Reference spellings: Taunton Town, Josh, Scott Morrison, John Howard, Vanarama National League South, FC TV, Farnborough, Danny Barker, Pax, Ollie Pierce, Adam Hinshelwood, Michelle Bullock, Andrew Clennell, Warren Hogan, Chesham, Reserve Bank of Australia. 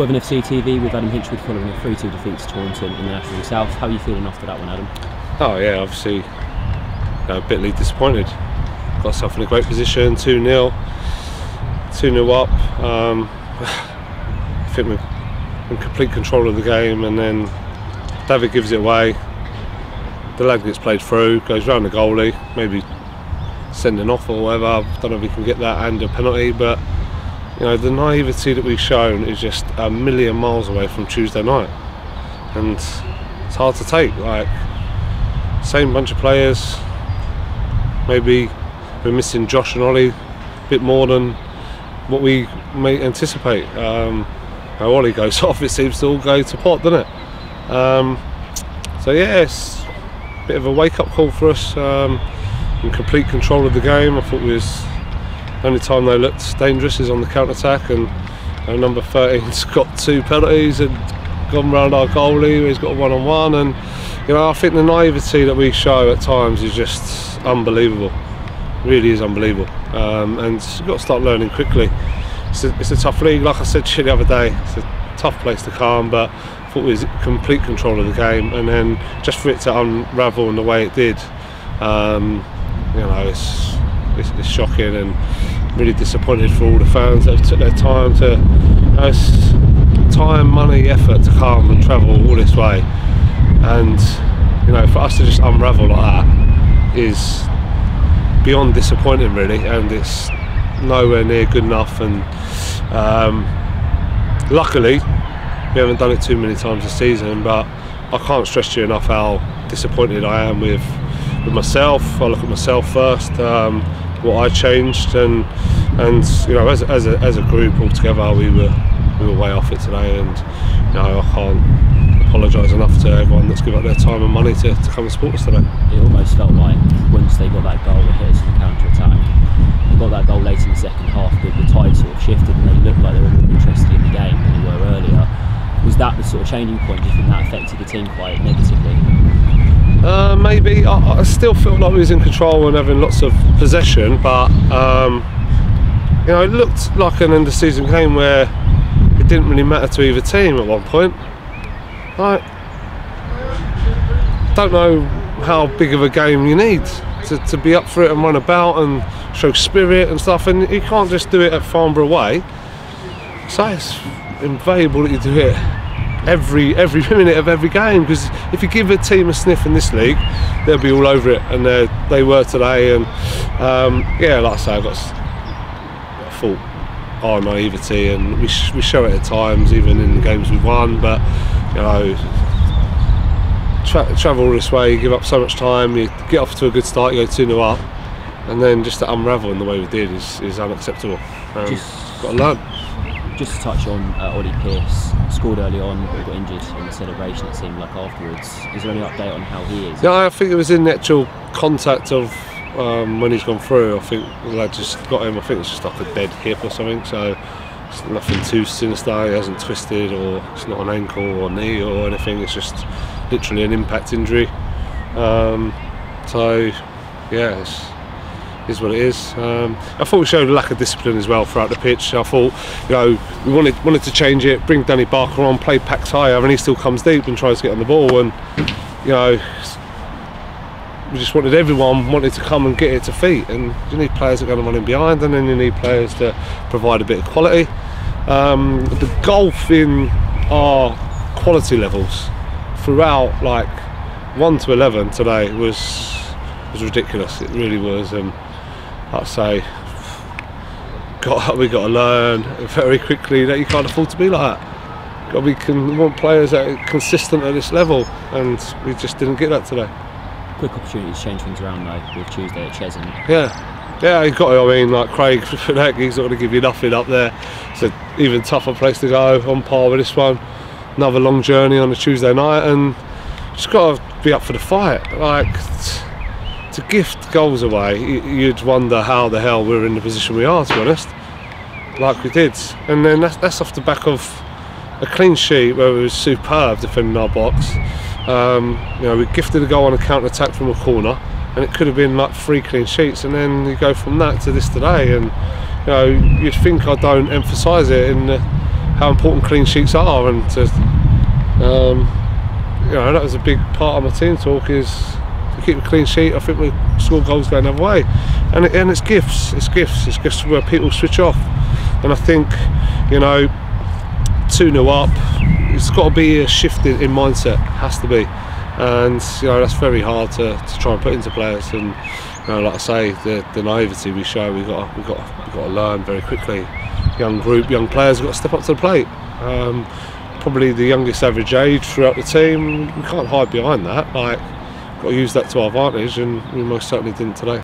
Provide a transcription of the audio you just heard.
We're an FC TV with Adam Hinshelwood following a 3-2 defeat to Taunton in the National South. How are you feeling after that one, Adam? Oh yeah, obviously, bitterly disappointed. Got ourselves in a great position, 2-0 up. I think we're in complete control of the game, and then David gives it away. The lad gets played through, goes round the goalie, maybe sending off or whatever. I don't know if we can get that and a penalty, but you know, the naivety that we've shown is just a million miles away from Tuesday night, and it's hard to take. Like, same bunch of players, maybe we're missing Josh and Ollie a bit more than what we may anticipate. Now Ollie goes off, it seems to all go to pot, doesn't it? So yeah, it's a bit of a wake-up call for us. In complete control of the game. I thought we was. The only time they looked dangerous is on the counter-attack, and number 13's got two penalties and gone round our goalie, he's got a one-on-one, and you know, I think the naivety that we show at times is just unbelievable. It really is unbelievable, and you've got to start learning quickly. It's a tough league, like I said to you the other day, it's a tough place to come, but I thought it was complete control of the game, and then just for it to unravel in the way it did, you know, it's shocking and really disappointed for all the fans that have took their time to, time, money, effort to come and travel all this way, and you know, for us to just unravel like that is beyond disappointing really, and it's nowhere near good enough. And luckily we haven't done it too many times this season, but I can't stress to you enough how disappointed I am with myself. I look at myself first, what I changed, and you know, as a group altogether, we were way off it today, and you know, I can't apologise enough to everyone that's given up their time and money to come and support us today. It almost felt like once they got that goal, they hit us in the counter attack. They got that goal late in the second half, the tide sort of shifted, and they looked like they were more interested in the game than they were earlier. Was that the sort of changing point? Do you think that affected the team quite negatively? Maybe. I still feel like we was in control and having lots of possession, but you know, it looked like an end-of-season game where it didn't really matter to either team at one point. Like, I don't know how big of a game you need to be up for it and run about and show spirit and stuff, and you can't just do it at Farnborough away. So it's invaluable that you do it every minute of every game, because if you give a team a sniff in this league, they'll be all over it, and they were today. And yeah, like I say, I thought our naivety, and we show it at times even in the games we've won, but you know, travel this way, you give up so much time, you get off to a good start, you go 2-0 up, and then just to unravel in the way we did is unacceptable. Got to learn. Just to touch on Ollie Pierce, scored early on but got injured in the celebration, it seemed like afterwards. Is there any update on how he is? No, I think it was in the actual contact of when he's gone through. I think the lad just got him, I think it's just like a dead hip or something, so it's nothing too sinister, he hasn't twisted, or it's not an ankle or knee or anything, it's just literally an impact injury. So yeah, it's is what it is. I thought we showed a lack of discipline as well throughout the pitch. I thought, you know, we wanted to change it, bring Danny Barker on, play Pax higher, and he still comes deep and tries to get on the ball, and you know, we just everyone wanted to come and get it to feet, and you need players that are going to run in behind, and then you need players to provide a bit of quality. The gulf in our quality levels throughout, like 1 to 11 today, was ridiculous. It really was. And I'd say we got to learn very quickly that you can't afford to be like that. We want players that are consistent at this level, and we just didn't get that today. Quick opportunity to change things around though, with Tuesday at Chesham. Yeah, you got it. I mean, like Craig, he's not going to give you nothing up there. It's an even tougher place to go, on par with this one. Another long journey on a Tuesday night, and just got to be up for the fight. Like, to gift goals away, you'd wonder how the hell we're in the position we are, to be honest, like we did. And then that's off the back of a clean sheet where we were superb defending our box. You know, we gifted a goal on a counter-attack from a corner, and it could have been like 3 clean sheets, and then you go from that to this today, and you know, you'd think I don't emphasise it in how important clean sheets are, and to, you know, that was a big part of my team talk, is to keep a clean sheet. I think we score goals going the other way, and it's gifts, it's gifts where people switch off. And I think, you know, 2-0 up, it's got to be a shift in mindset, has to be. And you know, that's very hard to try and put into players. And you know, like I say, the naivety we show, we've got to learn very quickly. Young group, young players have got to step up to the plate. Probably the youngest average age throughout the team. We can't hide behind that. Like, we've got to use that to our advantage, and we most certainly didn't today.